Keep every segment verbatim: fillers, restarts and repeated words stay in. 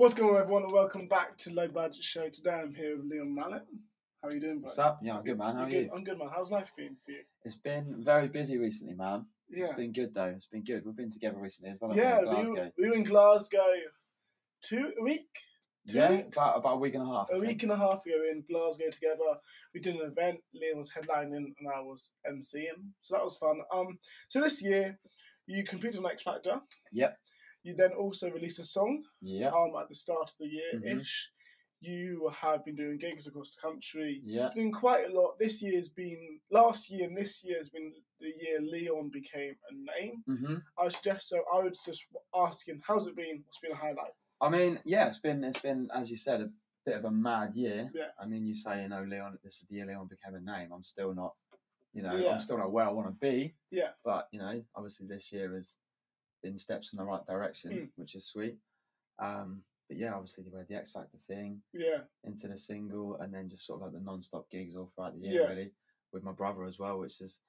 What's going on, everyone? Welcome back to Low Budget Show. Today I'm here with Leon Mallet. How are you doing, bro? What's up? Yeah, I'm good, man. How are you? I'm good, man. How's life been for you? It's been very busy recently, man. Yeah. It's been good, though. It's been good. We've been together recently as well. Yeah, we were, we were in Glasgow two a week? Two yeah, weeks? About, about a week and a half. A week and a half ago, we were in Glasgow together. We did an event. Leon was headlining and I was emceeing. So that was fun. Um, So this year, you competed on X-Factor. Yep. You then also released a song yeah. um, at the start of the year-ish. Mm-hmm. You have been doing gigs across the country. Yeah. Doing quite a lot. This year's been, last year and this year has been the year Leon became a name. Mm-hmm. I was just, so I was just asking, how's it been? What's been a highlight? I mean, yeah, it's been, it's been, as you said, a bit of a mad year. Yeah. I mean, you say, you know, Leon, this is the year Leon became a name. I'm still not, you know, yeah. I'm still not where I want to be. Yeah. But, you know, obviously this year is, in steps in the right direction, mm. which is sweet. Um, but yeah, obviously we had the X Factor thing, yeah, into the single, and then just sort of like the non-stop gigs all throughout the year, yeah. really, with my brother as well, which is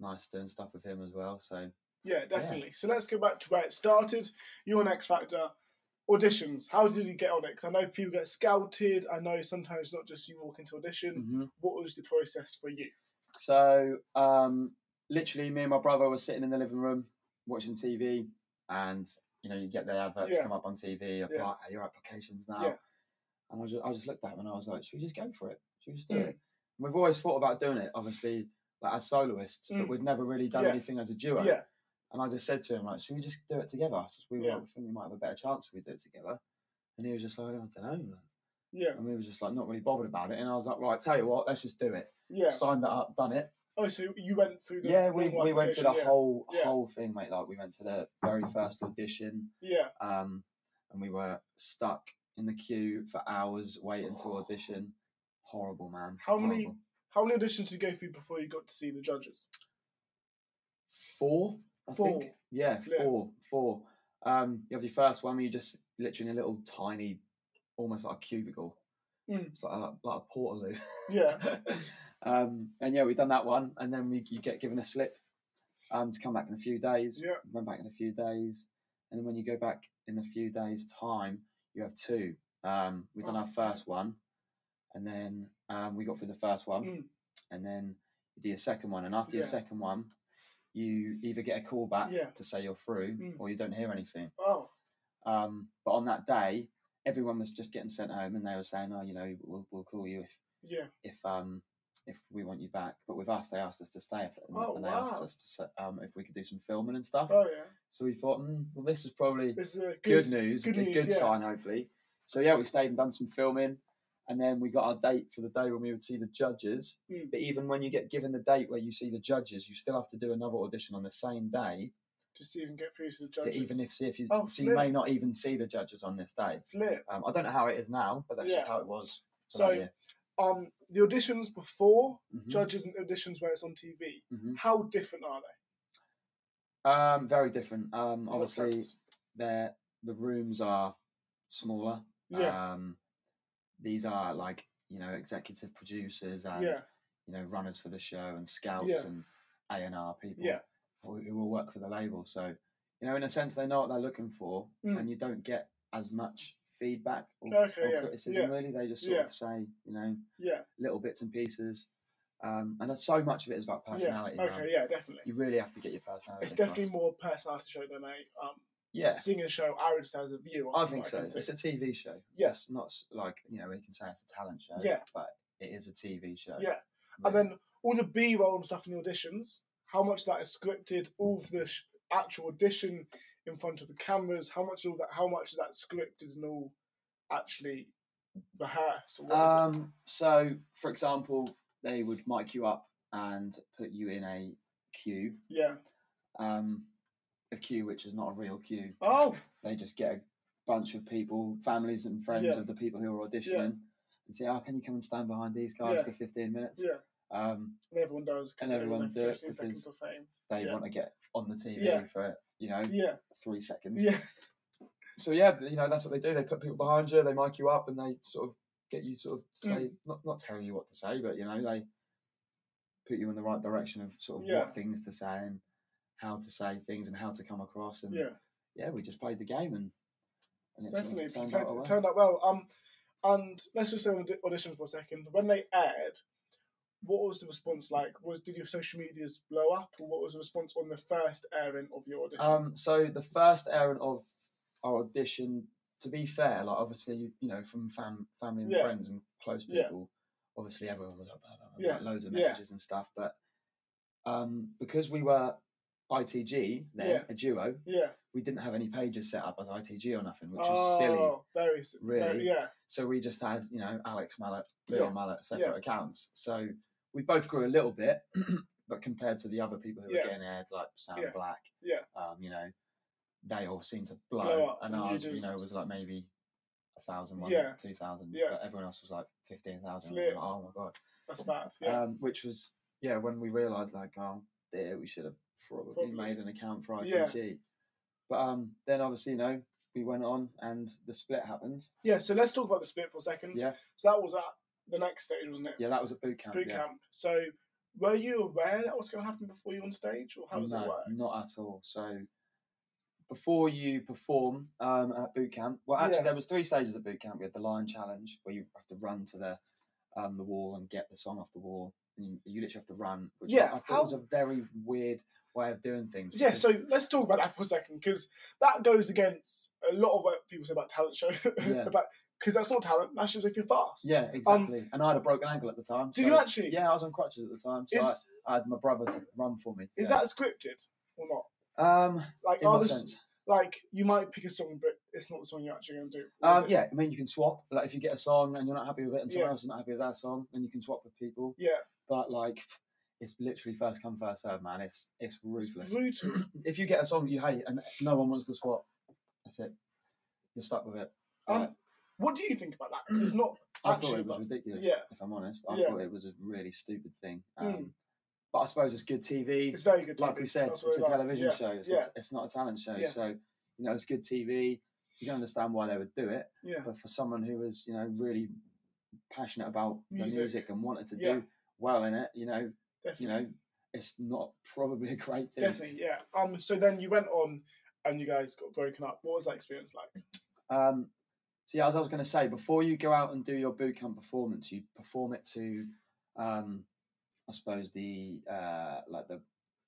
nice doing stuff with him as well. So yeah, definitely. Yeah. So let's go back to where it started. You're on X Factor auditions. How did you get on it? Because I know people get scouted. I know sometimes not just you walk into audition. Mm-hmm. What was the process for you? So um, literally, me and my brother were sitting in the living room watching T V. And, you know, you get the adverts yeah. come up on T V, apply, yeah. your applications now. Yeah. And I just, I just looked at them and I was like, should we just go for it? Should we just do yeah. it? And we've always thought about doing it, obviously, like as soloists, mm. but we've never really done yeah. anything as a duo. Yeah. And I just said to him, like, should we just do it together? So we yeah. were like, think we might have a better chance if we do it together. And he was just like, I don't know, man. Yeah. And we were just like, not really bothered about it. And I was like, right, tell you what, let's just do it. Yeah. Signed that up, done it. Oh, so you went through the yeah, we we went through the yeah. whole yeah. whole thing, mate. Like we went to the very first audition, yeah, um, and we were stuck in the queue for hours waiting oh. to audition. Horrible, man. How Horrible. many how many auditions did you go through before you got to see the judges? Four, I four. think. Yeah, yeah, four, four. Um, you have your first one where you just literally in a little tiny, almost like a cubicle. Mm. It's like a, like a portaloo. Yeah. um, and yeah, we've done that one, and then we you get given a slip um, to come back in a few days. Yeah. Went back in a few days, and then when you go back in a few days' time, you have two. Um, we've done oh, our first okay. one, and then um, we got through the first one, mm. and then you do your second one, and after yeah. your second one, you either get a call back yeah. to say you're through, mm. or you don't hear anything. Oh. Um, but on that day, everyone was just getting sent home, and they were saying, "Oh, you know, we'll we'll call you if yeah if um if we want you back." But with us, they asked us to stay, if, and, oh, and they wow. asked us to um if we could do some filming and stuff. Oh yeah. So we thought, mm, well, this is probably this is good, good news, good, news, good yeah. sign, hopefully. So yeah, we stayed and done some filming, and then we got our date for the day when we would see the judges. Mm. But even when you get given the date where you see the judges, you still have to do another audition on the same day. Just even get through to the judges. To even if see if you, oh, so you may not even see the judges on this day. Flip. Um, I don't know how it is now, but that's yeah. just how it was. So, um, the auditions before mm-hmm. judges and auditions where it's on T V, mm-hmm. how different are they? Um, very different. Um, obviously, the the rooms are smaller. Yeah. Um, these are like you know executive producers and yeah. you know runners for the show and scouts yeah. and A and R people. Yeah. Who will work for the label, so you know, in a sense, they know what they're looking for, mm. and you don't get as much feedback or, okay, or yeah. criticism. Yeah. Really, they just sort yeah. of say, you know, yeah, little bits and pieces, um, and so much of it is about personality. Yeah. Okay, man. yeah, definitely. You really have to get your personality. It's definitely across. more personality show than a um, yeah singing show. I would say as a viewer, I think so. I it's a T V show. Yes, yeah. Not like you know, you can say it's a talent show. Yeah, but it is a T V show. Yeah, really. And then all the B roll and stuff in the auditions. How much that is scripted? All of the sh actual audition in front of the cameras. How much of that? How much of that scripted and all actually rehearsed? Um. So, for example, they would mic you up and put you in a queue. Yeah. Um, a queue which is not a real queue. Oh. They just get a bunch of people, families and friends yeah. of the people who are auditioning, yeah. and say, "Oh, can you come and stand behind these guys yeah. for fifteen minutes?" Yeah. Um, and everyone does because everyone do it because they yeah. want to get on the T V yeah. for you know yeah. three seconds. Yeah. So yeah, you know that's what they do. They put people behind you, they mic you up, and they sort of get you sort of say mm. not not tell you what to say, but you know they put you in the right direction of sort of yeah. what things to say and how to say things and how to come across. And yeah, yeah, we just played the game and And definitely, it turned, out well. turned out well. Um, and let's just say on the audition for a second. When they aired, what was the response like? Was did your social medias blow up, or what was the response on the first airing of your audition? Um, so the first airing of our audition, to be fair, like obviously you know from fam family and yeah. friends and close people, yeah. obviously everyone was like, blah, blah, blah, yeah. like loads of messages yeah. and stuff. But um, because we were I T G then, yeah. a duo, yeah, we didn't have any pages set up as I T G or nothing, which oh, was silly. Very really, very, yeah. So we just had you know Alex Mallet, Leon yeah. Mallet, separate yeah. accounts. So we both grew a little bit, but compared to the other people who yeah. were getting aired, like Sam yeah. Black, yeah, um, you know, they all seemed to blow, blow and ours, you, you know, was like maybe a thousand, one, yeah. two thousand, yeah. but everyone else was like fifteen thousand. Like, oh my god, that's bad. Yeah. Um, which was yeah, when we realised like, oh dear, we should have probably, probably made an account for I T G. Yeah. But um, then obviously, you know, we went on and the split happened. Yeah, so let's talk about the split for a second. Yeah, so that was at the next stage, wasn't it? Yeah, that was at boot camp. Boot camp. Yeah. So, were you aware that was going to happen before you on stage, or how does no, it work? Not at all. So, before you perform um, at boot camp, well, actually, yeah. there was three stages at boot camp. We had the line challenge, where you have to run to the um, the wall and get the song off the wall. And you, you literally have to run. Which yeah, I thought how... was a very weird way of doing things. Yeah, so let's talk about that for a second, because that goes against a lot of what people say about talent show. Yeah. about Because that's not talent, that's just if you're fast. Yeah, exactly. Um, and I had a broken ankle at the time. Did so, you actually? Yeah, I was on crutches at the time, so is, I, I had my brother to run for me. So. Is that scripted or not? Um, like, in what sense? Like, you might pick a song, but it's not the song you're actually going to do. Um, yeah, I mean, you can swap. Like, if you get a song and you're not happy with it and someone yeah. else is not happy with that song, then you can swap with people. Yeah. But, like, it's literally first come, first serve, man. It's, it's ruthless. It's brutal. If you get a song you hate and no one wants to swap, that's it. You're stuck with it. Um, right. What do you think about that? Because it's not. I thought it was like, ridiculous. Yeah. If I'm honest, I yeah. thought it was a really stupid thing. Um, mm. But I suppose it's good T V. It's very good. Like T V. We said, it's a like. television yeah. show. It's, yeah. a, it's not a talent show. Yeah. So you know, it's good T V. You can understand why they would do it. Yeah. But for someone who was, you know, really passionate about music. the music and wanted to yeah. do well in it, you know, Definitely. you know, it's not probably a great thing. Definitely. Yeah. Um. So then you went on, and you guys got broken up. What was that experience like? Um. So yeah, as I was going to say, before you go out and do your boot camp performance, you perform it to, um, I suppose the uh, like the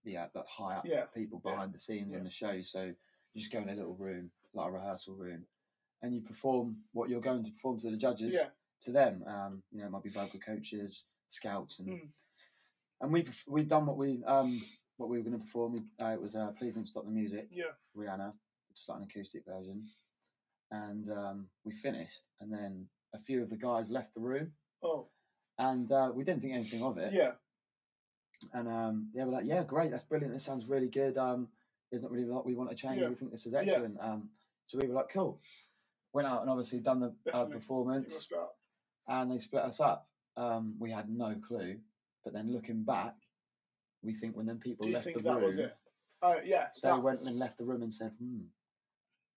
the, uh, the high up yeah. people behind yeah. the scenes yeah. on the show. So you just go in a little room, like a rehearsal room, and you perform what you're going to perform to the judges yeah. to them. Um, you know, it might be vocal coaches, scouts, and mm. and we we done what we um what we were going to perform. Uh, it was uh, Please Don't Stop the Music, yeah, Rihanna, just like an acoustic version. And um, we finished, and then a few of the guys left the room. Oh, and uh, we didn't think anything of it. Yeah, and um, they were like, "Yeah, great, that's brilliant. This sounds really good. Um, there's not really a lot we want to change. Yeah. We think this is excellent." Yeah. Um, so we were like, "Cool." Went out and obviously done the uh, performance, and they split us up. Um, we had no clue, but then looking back, we think when then people left the room, that was it? Oh uh, yeah, so they that... went and left the room and said, "Hmm."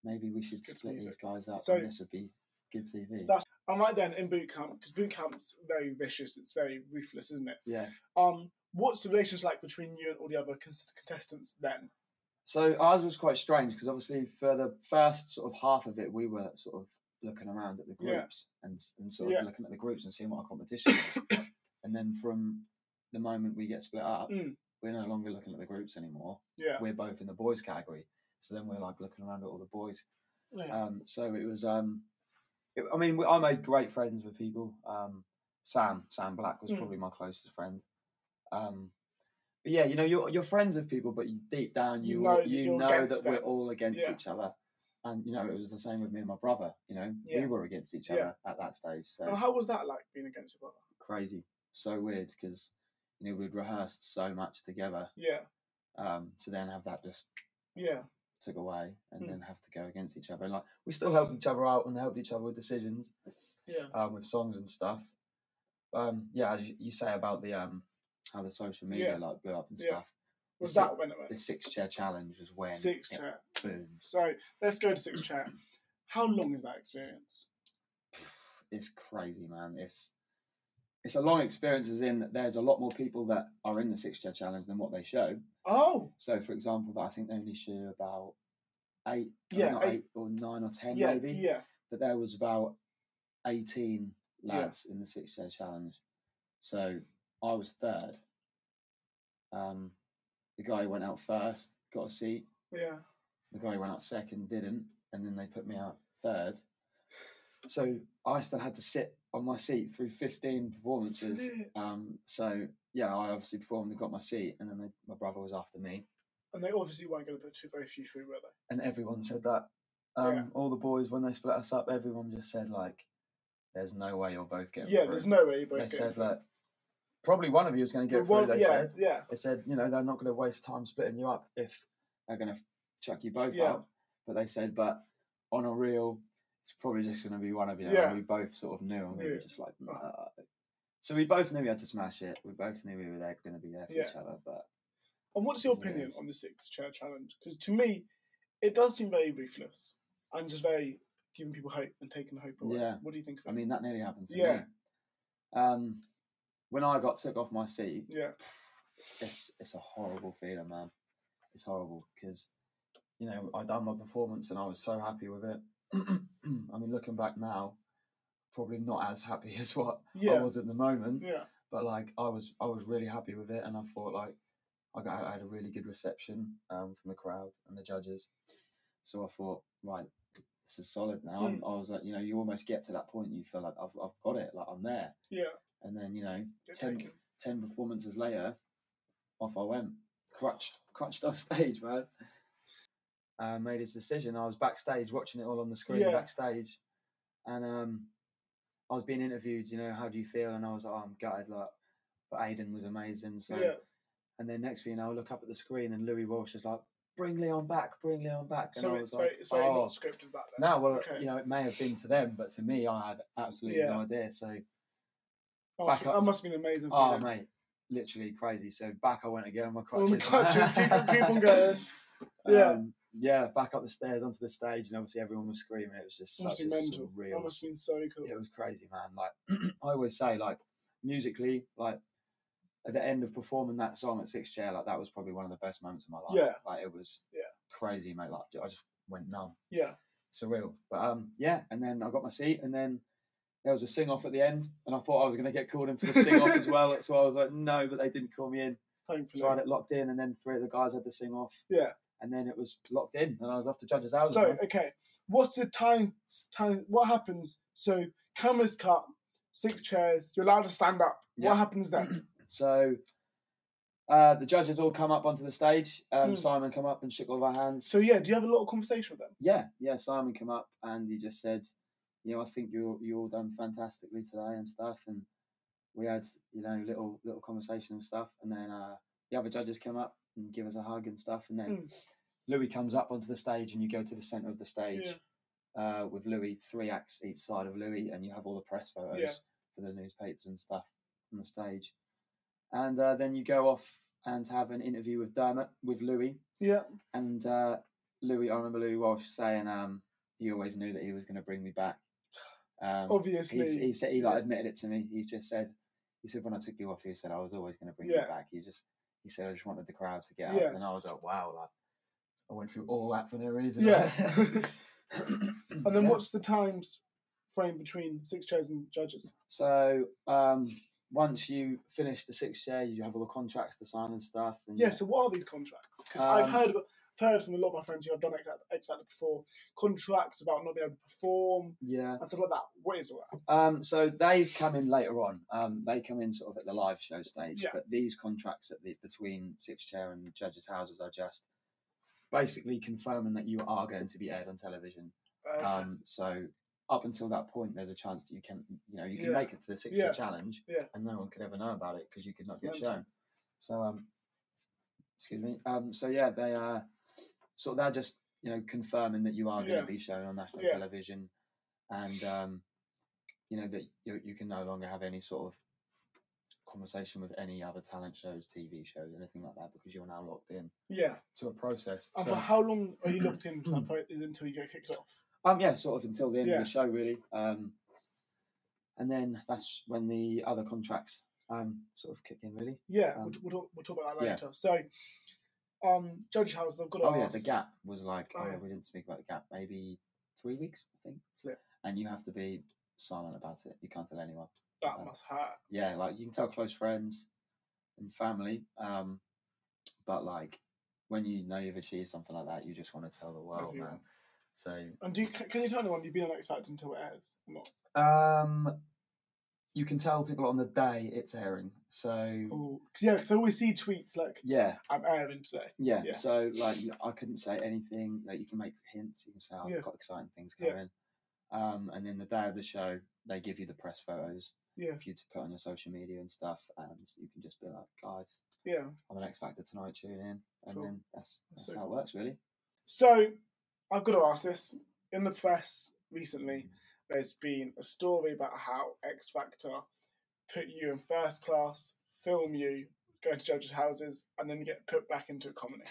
Maybe we should split music. these guys up, so, and this would be good T V. That's, I'm right then in boot camp, because boot camp's very vicious. It's very ruthless, isn't it? Yeah. Um, what's the relationship like between you and all the other contestants then? So ours was quite strange, because obviously for the first sort of half of it, we were sort of looking around at the groups yeah. and and sort of yeah. looking at the groups and seeing what our competition is. And then from the moment we get split up, mm. we're no longer looking at the groups anymore. Yeah. We're both in the boys category. So then we're like looking around at all the boys. Yeah. Um, so it was, um, it, I mean, I made great friends with people. Um, Sam, Sam Black was mm. probably my closest friend. Um, but yeah, you know, you're, you're friends with people, but you, deep down, you you know, all, you know that them. we're all against yeah. each other. And, you know, it was the same with me and my brother. You know, yeah. we were against each other yeah. at that stage. So well, how was that like, being against your brother? Crazy. So weird, because, you know, we'd rehearsed so much together. Yeah. Um, to then have that just... yeah. took away and mm. then have to go against each other. And like we still helped each other out and helped each other with decisions, yeah, um, with songs and stuff. Um, yeah, as you say about the um, how the social media yeah. like blew up and yeah. stuff. Was the that six, when it went? The six chair challenge was when six chair. Boomed. So let's go to six chair. How long is that experience? It's crazy, man. It's it's a long experience, as in that there's a lot more people that are in the six chair challenge than what they show. Oh. So, for example, that I think they only show about eight, yeah, not eight, eight or nine or ten yeah, maybe. Yeah. But there was about eighteen lads yeah. in the six day challenge. So I was third. Um, the guy who went out first got a seat. Yeah. The guy who went out second didn't, and then they put me out third. So I still had to sit on my seat through fifteen performances. Um, so yeah, I obviously performed and got my seat, and then they, my brother was after me. And they obviously weren't going to put both you through, were they? And everyone said that. Um, yeah. All the boys, when they split us up, everyone just said, like, there's no way you'll both get yeah, through. Yeah, there's no way you both get through. They said, like, probably one of you is going to get well, through, they yeah, said. Yeah. They said, you know, they're not going to waste time splitting you up if they're going to chuck you both yeah. out. But they said, but on a real, it's probably just going to be one of you. Yeah. And we both sort of knew, and we yeah. were just like, nah. So we both knew we had to smash it. We both knew we were there, going to be there for yeah. each other, but... And what's your opinion on the six chair challenge? Because to me, it does seem very ruthless and just very giving people hope and taking hope away. Yeah. What do you think of it? I mean, that nearly happened to yeah. me. Um, when I got took off my seat, yeah, it's it's a horrible feeling, man. It's horrible because, you know, I done my performance and I was so happy with it. I mean, looking back now, probably not as happy as what yeah. I was at the moment. Yeah. But like, I was I was really happy with it, and I thought like. I got I had a really good reception um, from the crowd and the judges, so I thought, right, this is solid now. Mm. I was like, you know, you almost get to that point, you feel like I've I've got it, like I'm there. Yeah. And then you know, ten, ten performances later, off I went, crutched crutched off stage, man. Uh, made his decision. I was backstage watching it all on the screen yeah. backstage, and um, I was being interviewed. You know, how do you feel? And I was like, oh, I'm gutted, like, but Aidan was amazing, so. Yeah. And then next thing you know, I look up at the screen and Louis Walsh is like, bring Leon back, bring Leon back. And so I was it's like, very, it's very oh. not scripted back then. No, well, okay. you know, it may have been to them, but to me, I had absolutely yeah. no idea. So oh, back up, that must have been amazing. For oh, them. Mate, literally crazy. So back I went again on my crutches. On the crutches, keep, keep on going. Yeah. Um, yeah, back up the stairs onto the stage, and obviously everyone was screaming. It was just such a mental. surreal. That must have been so cool. It was crazy, man. Like, I always say, like, musically, like, at the end of performing that song at Six Chair, like that was probably one of the best moments of my life. Yeah, like it was yeah. crazy, mate. Like I just went numb. Yeah, surreal. But um, yeah. And then I got my seat, and then there was a sing off at the end, and I thought I was going to get called in for the sing off as well. So I was like, no, but they didn't call me in. Thankfully. So I had it locked in, and then three of the guys had the sing off. Yeah, and then it was locked in, and I was off to judges' house. So okay, what's the time? Time? What happens? So cameras cut, six chairs. You're allowed to stand up. Yeah. What happens then? So uh, the judges all come up onto the stage. Um, mm. Simon come up and shook all of our hands. So, yeah, do you have a lot of conversation with them? Yeah, yeah. Simon come up and he just said, you know, I think you you all done fantastically today and stuff. And we had, you know, little little conversation and stuff. And then uh, the other judges come up and give us a hug and stuff. And then mm. Louis comes up onto the stage, and you go to the centre of the stage yeah. uh, with Louis, three acts each side of Louis. And you have all the press photos yeah. for the newspapers and stuff on the stage. And uh, then you go off and have an interview with Dermot, with Louis. Yeah. And uh, Louis, I remember Louis Walsh saying um, he always knew that he was going to bring me back. Um, Obviously. He, he said he like yeah. admitted it to me. He just said, he said, when I took you off, he said, I was always going to bring yeah. you back. He just, he said, I just wanted the crowd to get yeah. up. And I was like, wow, like, I went through all that for no reason. Yeah. And then yeah. what's the times frame between six chairs and judges? So, um... once you finish the sixth chair, you have all the contracts to sign and stuff. And yeah, yeah. so what are these contracts? Because um, I've heard heard from a lot of my friends who have done X-Factor before, contracts about not being able to perform yeah. and stuff like that. What is all that? Um, so they come in later on. Um, they come in sort of at the live show stage. Yeah. But these contracts at the between sixth chair and judges' houses are just basically confirming that you are going to be aired on television. Okay. Um, so... up until that point, there's a chance that you can, you know, you can yeah. make it to the six-year yeah. challenge, yeah. and no one could ever know about it because you could not it's get mental. shown. So, um, excuse me. Um, so yeah, they are sort of they're just you know confirming that you are going to yeah. be shown on national yeah. television, and um, you know that you you can no longer have any sort of conversation with any other talent shows, T V shows, anything like that because you're now locked in. Yeah. To a process. And so, for how long are you locked in? Is it until you get kicked off? Um, yeah, sort of until the end yeah. of the show, really. Um, and then that's when the other contracts um, sort of kick in, really. Yeah, um, we'll, we'll, talk, we'll talk about that later. Yeah. So um, Judge House, I've got to oh, ask. Oh, yeah, The Gap was like, oh, yeah. we didn't speak about The Gap, maybe three weeks, I think. Yeah. And you have to be silent about it. You can't tell anyone. That um, must hurt. Yeah, like, you can tell close friends and family, um, but, like, when you know you've achieved something like that, you just want to tell the world, Everyone. man. So, and do you, can you tell anyone you've been on X-Factor until it airs or not? Um, you can tell people on the day it's airing. So, Ooh. Cause, yeah, because I always see tweets like, "Yeah, I'm airing today." Yeah, yeah. So like, I couldn't say anything. Like, you can make hints. You can say, oh, yeah. "I've got exciting things going." Yeah. Um, and then the day of the show, they give you the press photos yeah. for you to put on your social media and stuff, and you can just be like, "Guys, yeah, I'm on X-Factor tonight. Tune in," and cool. then that's that's so, how it works, really. So, I've got to ask this. In the press recently, there's been a story about how X Factor put you in first class, film you, go to judges' houses, and then get put back into a comedy.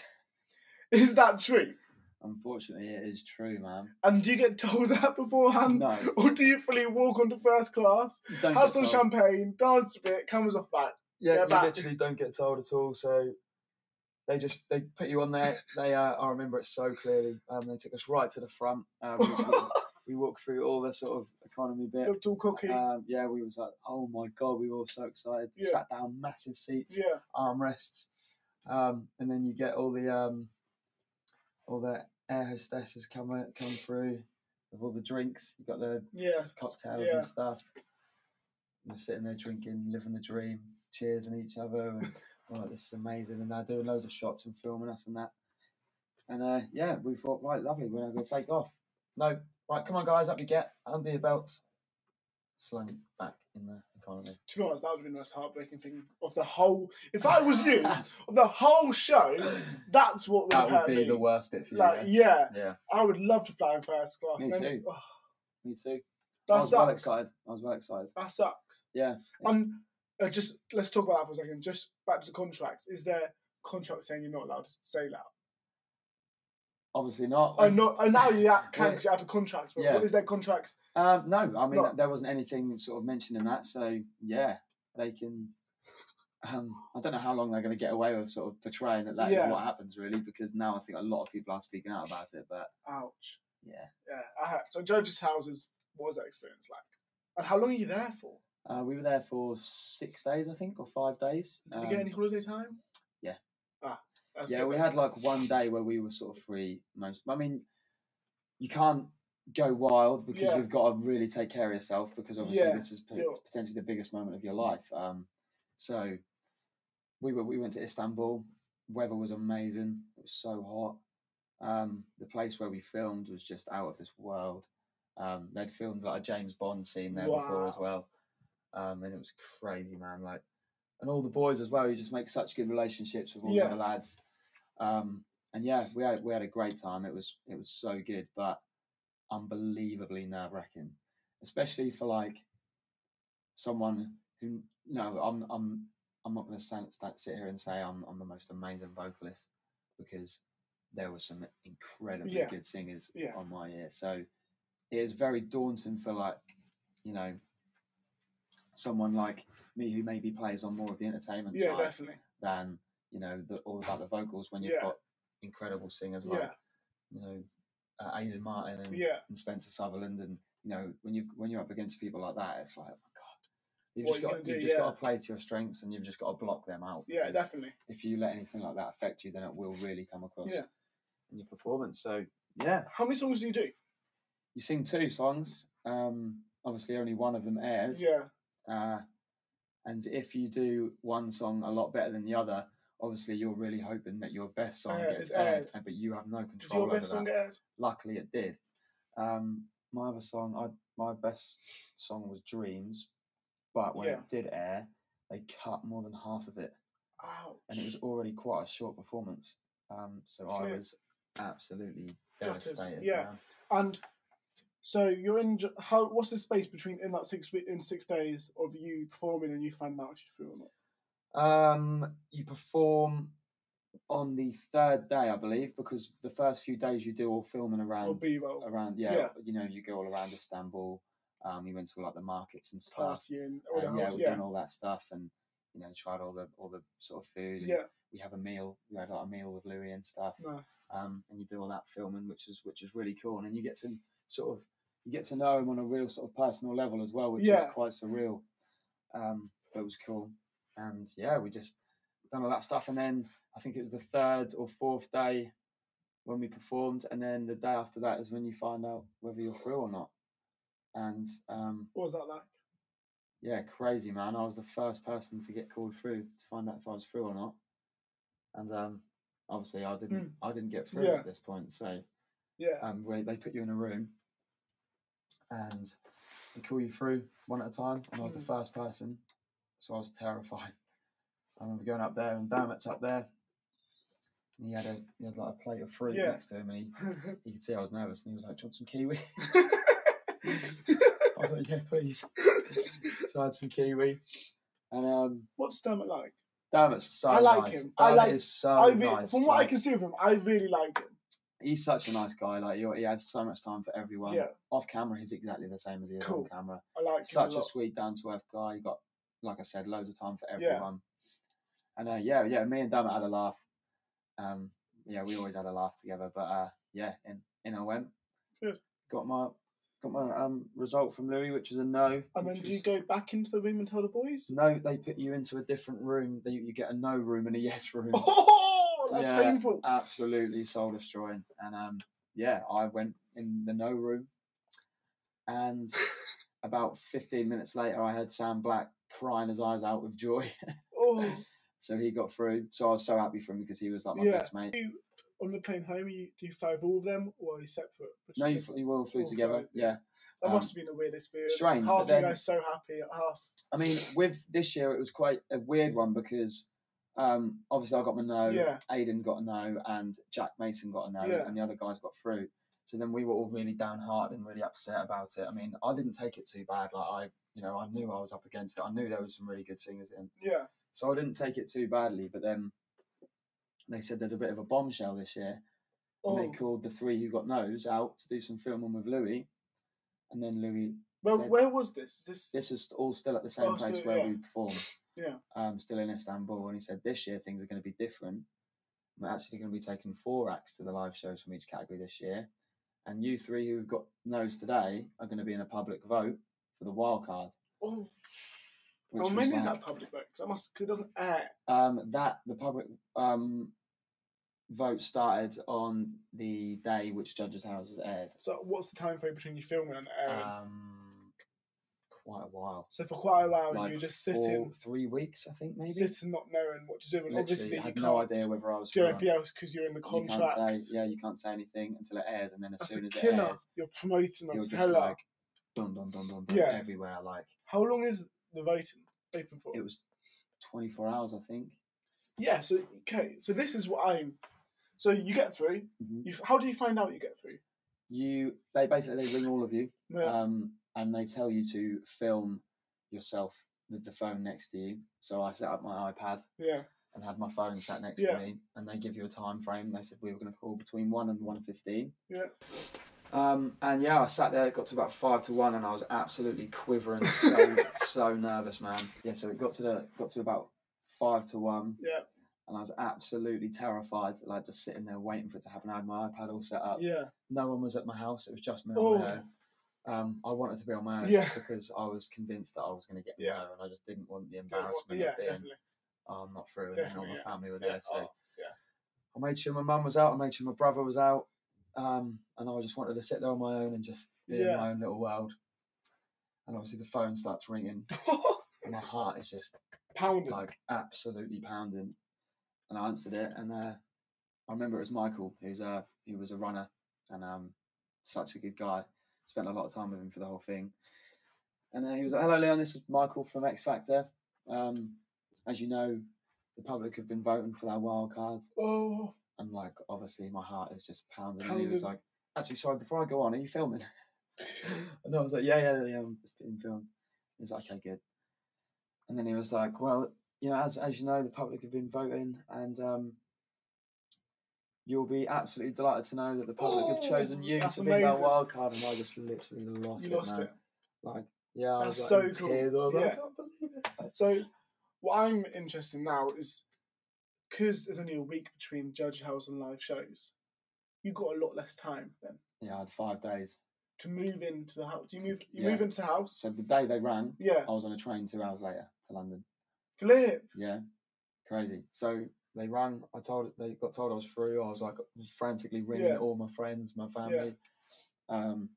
Is that true? Unfortunately, it is true, man. And do you get told that beforehand? No. Or do you fully walk onto first class, don't have some told. champagne, dance a bit, cameras off back? Yeah, you back. literally don't get told at all, so... They just they put you on there. They uh, I remember it so clearly. Um, they took us right to the front. Um, we, we walked through all the sort of economy bit. Little cookie. Um, yeah, we was like, oh my god, we were all so excited. Yeah. Sat down, massive seats, yeah. armrests, um, and then you get all the um, all the air hostesses come come through with all the drinks. You got the yeah. cocktails yeah. and stuff. We're sitting there drinking, living the dream, cheersing each other. And, Like, this is amazing, and they're doing loads of shots and filming us and that. And uh, yeah, we thought, right, lovely, we're going to take off. No, right, come on, guys, up you get, under your belts, slung back in the economy. To be honest, that would have been the most heartbreaking thing of the whole. If I was you, of the whole show, that's what would that would be me. the worst bit for you. Like, yeah, yeah, I would love to fly in first class. Me too. Oh. Me too. That I was sucks. well excited. I was well excited. That sucks. Yeah. yeah. Um, Uh, just let's talk about that for a second. Just back to the contracts. Is there contract saying you're not allowed to say that? Obviously not. Oh, not. Oh, now you can because you're out of contracts. But yeah. what, is there contracts? Um, no, I mean not... there wasn't anything sort of mentioned in that. So yeah, they can. Um, I don't know how long they're going to get away with sort of portraying that. That yeah. is what happens really, because now I think a lot of people are speaking out about it. But ouch. Yeah. Yeah. I have. So Judges' Houses. What was that experience like? And how long are you there for? Uh, we were there for six days, I think, or five days. Did um, you get any holiday time? Yeah. Ah, that's yeah, good. We had like one day where we were sort of free. Most, I mean, you can't go wild because yeah. you've got to really take care of yourself because obviously yeah. this is p- yeah. potentially the biggest moment of your life. Um, so we were we went to Istanbul. Weather was amazing. It was so hot. Um, the place where we filmed was just out of this world. Um, they'd filmed like a James Bond scene there wow. before as well. Um, and it was crazy, man. Like, and all the boys as well. You just make such good relationships with all yeah. the lads. Um, and yeah, we had we had a great time. It was it was so good, but unbelievably nerve wracking, especially for like someone who you know. I'm I'm I'm not going to stand, stand, sit here and say I'm I'm the most amazing vocalist because there were some incredibly yeah. good singers yeah. on my ear. So it is very daunting for like you know. someone like me who maybe plays on more of the entertainment yeah, side definitely. than, you know, the, all about the vocals when you've yeah. got incredible singers like, yeah. you know, uh, Aidan Martin and, yeah. and Spencer Sutherland. And, you know, when, you've, when you're up against people like that, it's like, oh, my God. You've what just, got, you've do, just yeah. got to play to your strengths and you've just got to block them out. Yeah, definitely. If you let anything like that affect you, then it will really come across yeah. in your performance. So, yeah. How many songs do you do? You sing two songs. Um, obviously, only one of them airs. Yeah. Uh, and if you do one song a lot better than the other, obviously you're really hoping that your best song uh, gets aired, aired, but you have no control over that. Did your best song get aired? Luckily, it did. Um, my other song, I, my best song was Dreams, but when yeah. it did air, they cut more than half of it. Ouch. And it was already quite a short performance. Um, so Flip. I was absolutely devastated. Is, yeah, now. and. So you're in. How? What's the space between in that six in six days of you performing and you finding out if you're through or not? Um, you perform on the third day, I believe, because the first few days you do all filming around, well. around. Yeah, yeah, you know, you go all around Istanbul. Um, you went to like the markets and stuff. Partying, and, yeah, we've yeah. done all that stuff, and you know, tried all the all the sort of food. Yeah. We have a meal. We had like a meal with Louis and stuff. Nice. Um, and you do all that filming, which is which is really cool. And then you get to sort of you get to know him on a real sort of personal level as well, which yeah. is quite surreal. Um, but it was cool. And yeah, we just done all that stuff. And then I think it was the third or fourth day when we performed, and then the day after that is when you find out whether you're through or not. And um, what was that like? Yeah, crazy, man. I was the first person to get called through to find out if I was through or not. And um, obviously, I didn't. Mm. I didn't get through yeah. at this point. So, yeah, um, where they put you in a room, and they call you through one at a time. And I was mm. the first person, so I was terrified. I remember going up there, and Dermot's up there. And he had a he had like a plate of fruit yeah. next to him, and he he could see I was nervous, and he was like, "Do you want some kiwi?" I was like, "Yeah, please." So I had some kiwi. And um, what's Dermot like? Dermot's so nice. I like nice. him. Dermot I like, is so I really, nice. From what like, I can see of him, I really like him. He's such a nice guy. Like he, he had so much time for everyone. Yeah. Off camera, he's exactly the same as he is cool. on camera. I like such him a, lot. a sweet, down to earth guy. He got, like I said, loads of time for everyone. Yeah. And uh, yeah, yeah, me and Dermot had a laugh. Um, yeah, we always had a laugh together. But uh, yeah, in in I went. Good. Got my. Got my um, result from Louis, which is a no. And then do you was... go back into the room and tell the boys? No, they put you into a different room. They, you get a no room and a yes room. Oh, that's yeah, painful. Absolutely soul destroying. And um, yeah, I went in the no room. And about fifteen minutes later, I heard Sam Black crying his eyes out with joy. Oh. So he got through. So I was so happy for him because he was like my yeah. best mate. You... On the plane home, you, do you fly with all of them or are you separate? Which no, you, you all flew all together, fly. yeah. That um, must have been a weird experience. Strange. Half of you guys so happy at half. I mean, with this year, it was quite a weird one because um, obviously I got my no, yeah. Aidan got a no, and Jack Mason got a no, yeah. and the other guys got through. So then we were all really downhearted and really upset about it. I mean, I didn't take it too bad. Like, I, you know, I knew I was up against it. I knew there was some really good singers in. Yeah. So I didn't take it too badly, but then they said there's a bit of a bombshell this year. And oh. they called the three who got no's out to do some filming with Louis. And then Louis Well, said, where was this? this? This is all still at the same oh, place so, where yeah. we performed. Yeah. Um, still in Istanbul. And he said this year things are going to be different. We're actually going to be taking four acts to the live shows from each category this year. And you three who got no's today are going to be in a public vote for the wild card. Oh. How many like, is that public vote? Cause I must, cause it doesn't air. Um, that the public um, vote started on the day which Judges House was aired. So what's the time frame between you filming and airing? Um, quite a while. So for quite a while, like you were just four, sitting. Three weeks, I think, maybe. Sitting, not knowing what to do. And literally, obviously, I had no idea whether I was doing anything else because you're in the contract. You say, yeah, you can't say anything until it airs, and then as That's soon as killer. it airs, you're promoting us. You're just hella. like, dum dum dum dum dum yeah. everywhere. Like, how long is the voting open for? It was twenty-four hours, I think. Yeah, so okay, so this is what I'm so you get through. Mm-hmm. You, how do you find out you get through? You they basically they ring all of you yeah. um and they tell you to film yourself with the phone next to you. So I set up my iPad yeah and had my phone sat next yeah. to me, and they give you a time frame. They said we were gonna call between one and one fifteen. Yeah. Um, and yeah, I sat there, it got to about five to one and I was absolutely quivering, so so nervous, man. Yeah, so it got to the got to about five to one. Yeah. And I was absolutely terrified, like just sitting there waiting for it to happen. I had my iPad all set up. Yeah. No one was at my house, it was just me on my own. Um, I wanted to be on my own yeah. because I was convinced that I was gonna get there yeah. and I just didn't want the embarrassment want, yeah, of being definitely. Oh, I'm not through and definitely, then all my yeah. family were yeah. there. So oh, yeah. I made sure my mum was out, I made sure my brother was out. Um, and I just wanted to sit there on my own and just be yeah. in my own little world. And obviously the phone starts ringing and my heart is just pounding, like absolutely pounding. And I answered it, and uh, I remember it was Michael, who's a he was a runner and um, such a good guy. Spent a lot of time with him for the whole thing. And uh, he was like, "Hello, Leon. This is Michael from X-Factor. Um, as you know, the public have been voting for that wild card." Oh. And like, obviously, my heart is just pounding. And he was like, "Actually, sorry, before I go on, are you filming?" And I was like, "Yeah, yeah, yeah, I'm just being filmed." He's like, "Okay, good." And then he was like, "Well, you know, as as you know, the public have been voting, and um, you'll be absolutely delighted to know that the public oh, have chosen you to be our wild card." And I just literally lost you it. Lost man. it. Like, yeah, I that's was like, so in cool. tears. I was yeah. like, I can't believe it. So, what I'm interested in now is, because there's only a week between Judge House and live shows, you've got a lot less time then. Yeah, I had five days. To move into the house. Do you move you yeah. move into the house? So the day they ran, yeah. I was on a train two hours later to London. Flip. Yeah. Crazy. So they ran, I told they got told I was through, I was like frantically ringing yeah. all my friends, my family. Yeah. Um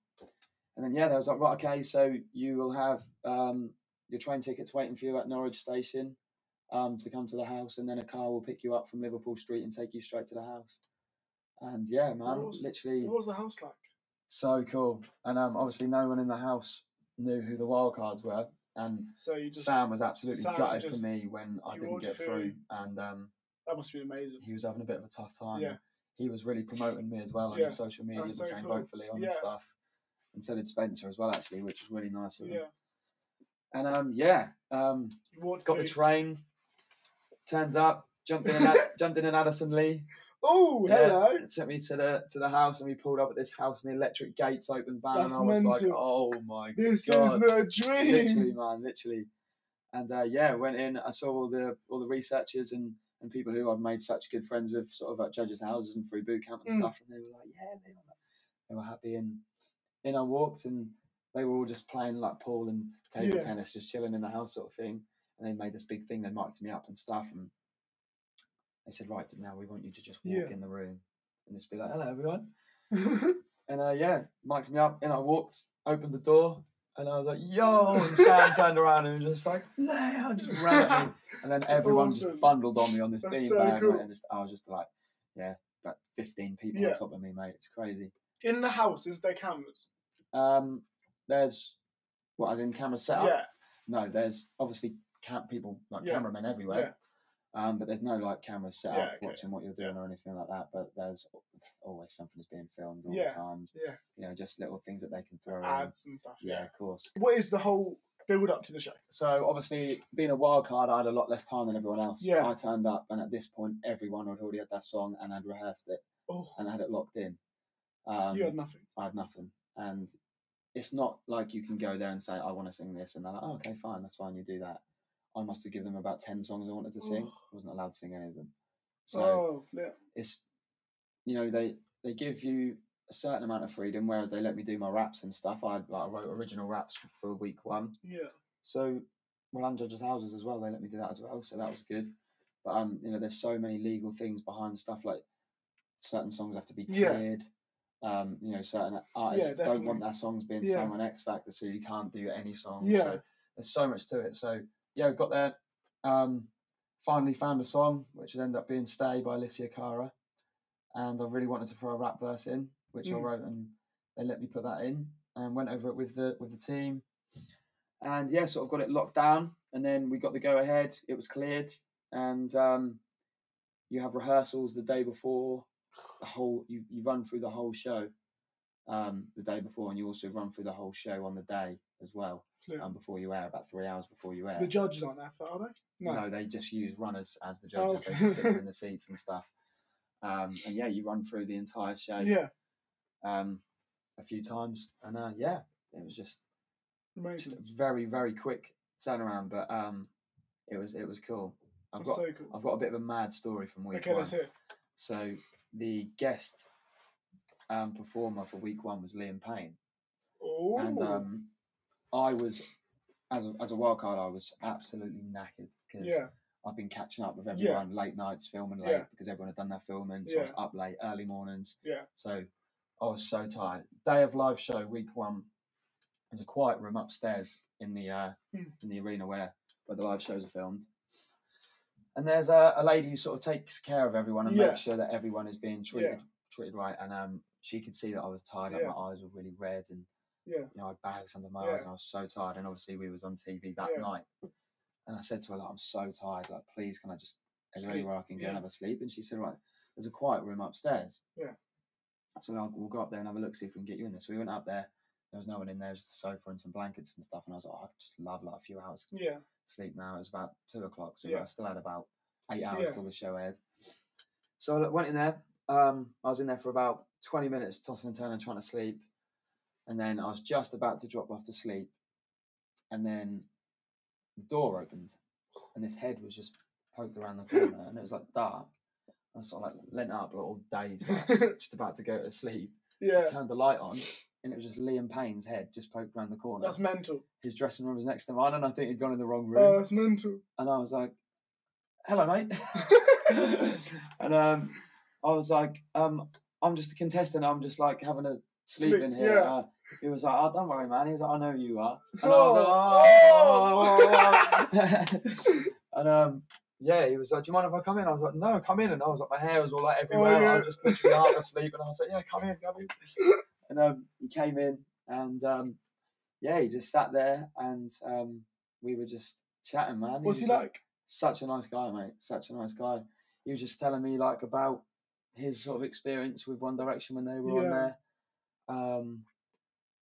and then yeah, they was like, right, okay, so you will have um your train tickets waiting for you at Norwich station, um, to come to the house, and then a car will pick you up from Liverpool Street and take you straight to the house. And yeah, man, what was, literally what was the house like? So cool. And um, obviously no one in the house knew who the wildcards were. And so you just, Sam was absolutely Sam gutted just, for me when I didn't get through. through. And um, that must be amazing. He was having a bit of a tough time. Yeah. He was really promoting me as well on yeah. his social media, and so saying vote for Leon yeah. and stuff. And so did Spencer as well, actually, which was really nice of him. Yeah. And um, yeah, um, got through. the train, turned up, jumped in, an, jumped in an Addison Lee. Oh, yeah, hello! It took me to the to the house, and we pulled up at this house, and the electric gates opened bang, and I was mental. like, "Oh my this god, this is the dream!" Literally, man, literally. And uh, yeah, went in. I saw all the all the researchers and, and people who I've made such good friends with, sort of at judges' houses and through boot camp and mm. stuff. And they were like, "Yeah," they were, they were happy. And in I walked, and they were all just playing like pool and table yeah. tennis, just chilling in the house, sort of thing. And they made this big thing. They marked me up and stuff, and they said, right, now we want you to just walk yeah. in the room and just be like, hello, everyone. and uh, yeah, mic'd me up, and I walked, opened the door, and I was like, yo, and Sam turned around and was just like, Leon, just ran at me. And then That's everyone awesome. just bundled on me on this beanbag, so cool. and just, I was just like, yeah, about fifteen people yeah. on top of me, mate. It's crazy. In the house, is there cameras? Um, There's, what, as in camera set up? Yeah. No, there's obviously camp people, like yeah. cameramen everywhere. Yeah. Um, but there's no like cameras set yeah, up okay. watching what you're doing yeah. or anything like that. But there's always something that's being filmed all yeah, the time. Yeah. You know, just little things that they can throw ads in. and stuff. Yeah, yeah, of course. What is the whole build up to the show? So obviously, being a wild card, I had a lot less time than everyone else. Yeah. I turned up, and at this point, everyone had already had that song and had rehearsed it oh. and had it locked in. Um, you had nothing. I had nothing, and it's not like you can go there and say, "I want to sing this," and they're like, oh, "Okay, fine, that's fine, you do that." I must have given them about ten songs I wanted to sing. I wasn't allowed to sing any of them. So oh, yeah. it's, you know, they, they give you a certain amount of freedom, whereas they let me do my raps and stuff. I, like, I wrote original raps for week one. Yeah. So, well, and Judges' Houses as well, they let me do that as well, so that was good. But, um, you know, there's so many legal things behind stuff, like certain songs have to be cleared. Yeah. Um, you know, certain artists yeah, don't want their songs being yeah. sung on X-Factor, so you can't do any song. Yeah. So there's so much to it, so... Yeah, got there, um, finally found a song, which would end up being Stay by Alicia Cara. And I really wanted to throw a rap verse in, which mm. I wrote, and they let me put that in, and went over it with the with the team. And yeah, sort of got it locked down, and then we got the go-ahead, it was cleared, and um, you have rehearsals the day before, the whole you, you run through the whole show um, the day before, and you also run through the whole show on the day as well. And um, before you air, about three hours before you air. The judges aren't there, are they? No. no, they just use runners as the judges. Oh. They just sit in the seats and stuff. Um, and yeah, you run through the entire show. Yeah. Um, a few times, and uh, yeah, it was just, just a very, very quick turnaround, but um, it was it was cool. I've That's got so cool. I've got a bit of a mad story from week okay, one. Okay, that's it. So the guest um, performer for week one was Liam Payne. Oh. And um. I was, as a, as a wildcard, I was absolutely knackered because yeah. I've been catching up with everyone yeah. late nights, filming late yeah. because everyone had done their filming, so yeah. I was up late, early mornings. Yeah. So I was so tired. Day of live show, week one, there's a quiet room upstairs in the uh, mm. in the arena where, where the live shows are filmed. And there's a, a lady who sort of takes care of everyone and yeah. makes sure that everyone is being treated yeah. treated right. And um, she could see that I was tired, yeah. like my eyes were really red, and yeah. you know, I had bags under my yeah. eyes, and I was so tired. And obviously, we was on T V that yeah. night. And I said to her, like, I'm so tired. Like, please, can I just, is there anywhere I can go yeah. and have a sleep? And she said, right, there's a quiet room upstairs. Yeah. So we'll, we'll go up there and have a look, see if we can get you in there. So we went up there. There was no one in there, just a sofa and some blankets and stuff. And I was like, oh, I just love, like, a few hours yeah. sleep now. It was about two o'clock. So yeah. I still had about eight hours yeah. till the show aired. So I went in there. Um, I was in there for about twenty minutes, tossing and turning, trying to sleep. And then I was just about to drop off to sleep, and then the door opened, and this head was just poked around the corner, and it was like dark. I sort of like leant up, like all dazed, like, just about to go to sleep. Yeah. I turned the light on, and it was just Liam Payne's head just poked around the corner. That's mental. His dressing room was next to mine, and I think he'd gone in the wrong room. Oh, that's mental. And I was like, "Hello, mate." And um, I was like, um, "I'm just a contestant. I'm just like having a sleep, sleep in here." Yeah. Uh, he was like, "Oh, don't worry, man." He was like, "I know you are." And I was like, "Oh." oh. And um. Yeah, he was like, "Do you mind if I come in?" I was like, "No, come in." And I was like, my hair was all like everywhere. Oh, yeah. I was just literally half asleep, and I was like, "Yeah, come in, come in." And um, he came in, and um, yeah, he just sat there, and um, we were just chatting, man. What's he like? Such a nice guy, mate. Such a nice guy. He was just telling me like about his sort of experience with One Direction when they were yeah. on there, um,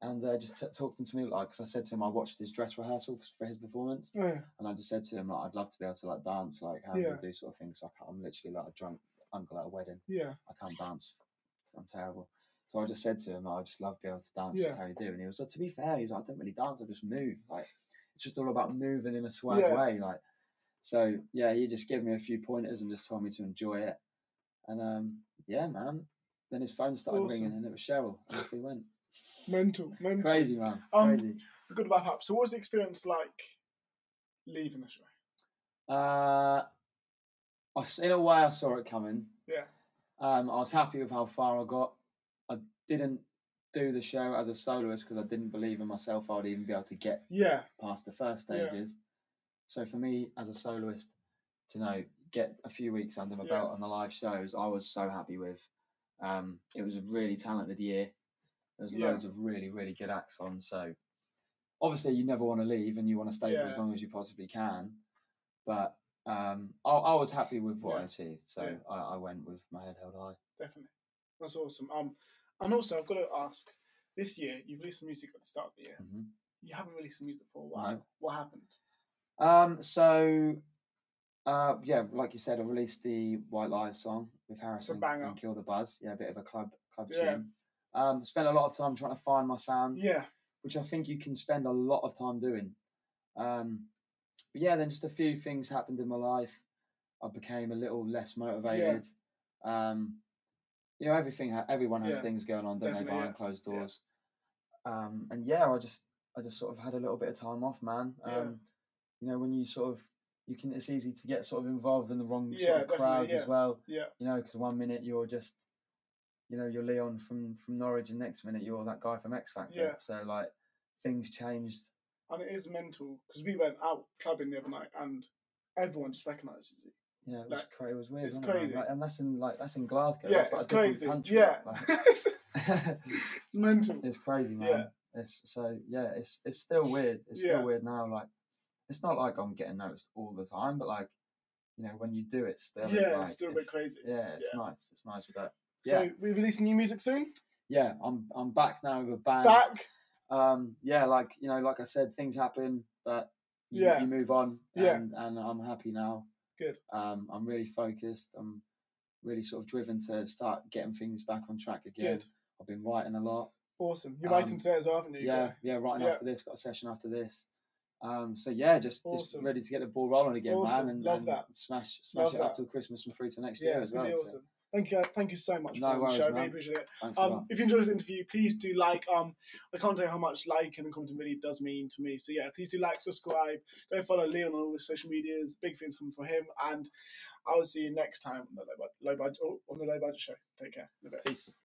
and uh, just t talking to me like, because I said to him I watched his dress rehearsal for his performance, oh, yeah. and I just said to him like, "I'd love to be able to like dance, like how yeah. do you do sort of things. So I can't, I'm literally like a drunk uncle at a wedding. Yeah, I can't dance. I'm terrible." So I just said to him, like, "I just love being able to dance, yeah. just how you do." And he was like, "To be fair," he's like, "I don't really dance. I just move. Like it's just all about moving in a swag yeah. way." Like so, yeah. He just gave me a few pointers and just told me to enjoy it. And um, yeah, man. Then his phone started awesome. ringing, and it was Cheryl. And off we went. Mental, mental, crazy, man. Um, crazy. Good wrap up. So, what was the experience like leaving the show? Uh, in a way, I saw it coming. Yeah. Um, I was happy with how far I got. I didn't do the show as a soloist because I didn't believe in myself I'd even be able to get yeah. past the first stages. Yeah. So for me, as a soloist, to know get a few weeks under my yeah. belt on the live shows, I was so happy with. Um, it was a really talented year. There's yeah. loads of really, really good acts on. So obviously you never want to leave and you want to stay yeah. for as long as you possibly can. But um, I, I was happy with what yeah. I achieved. So yeah. I, I went with my head held high. Definitely. That's awesome. Um, and also I've got to ask, this year you've released some music at the start of the year. Mm-hmm. You haven't released some music for a while. No. What happened? Um, so, uh, yeah, like you said, I released the White Lies song with Harrison and Kill the Buzz. Yeah, a bit of a club, club yeah. tune. Um, spent a lot of time trying to find my sound, yeah, which I think you can spend a lot of time doing. Um, but yeah, then just a few things happened in my life. I became a little less motivated. Yeah. Um, you know, everything, everyone has yeah. things going on, don't Definitely, they, behind yeah. closed doors. Yeah. Um, and yeah, I just, I just sort of had a little bit of time off, man. Um, yeah. You know, when you sort of, you can, it's easy to get sort of involved in the wrong yeah, sort of crowds yeah. as well. Yeah. You know, because one minute you're just, you know, you're Leon from, from Norwich, and next minute you're that guy from X Factor. Yeah. So, like, things changed. And it is mental, because we went out clubbing the other night, and everyone just recognises you. Yeah, it was, like, cra it was weird. It's crazy. It? Like, and that's in, like, that's in Glasgow. Yeah, that's, like, it's a crazy. Country, yeah. Like. It's mental. It's crazy, man. Yeah. It's, so, yeah, it's it's still weird. It's yeah. still weird now. Like, it's not like I'm getting noticed all the time, but, like, you know, when you do it still, yeah, it's, like, it's still a bit crazy. Yeah, it's yeah. nice. It's nice with that. Yeah. So we're releasing new music soon? Yeah, I'm I'm back now with a band. Back. Um yeah, like you know, like I said, things happen, but you, yeah. you move on and, yeah. and I'm happy now. Good. Um I'm really focused. I'm really sort of driven to start getting things back on track again. Good. I've been writing a lot. Awesome. You're um, writing today as well, haven't you? Yeah, yeah, writing yeah. after this, got a session after this. Um so yeah, just, awesome. just ready to get the ball rolling again, awesome. man, and, Love and that. smash smash Love it that. up till Christmas and through to next yeah, year as well. Awesome. So. Thank you, thank you so much no for worries, the show. Man. I really appreciate it. Thanks um, a lot. If you enjoyed this interview, please do like. Um, I can't tell you how much like and commenting really does mean to me. So yeah, please do like, subscribe, go follow Leon on all his social medias. Big things coming for him, and I will see you next time on the Low Budget, on the Low Budget Show. Take care. Peace.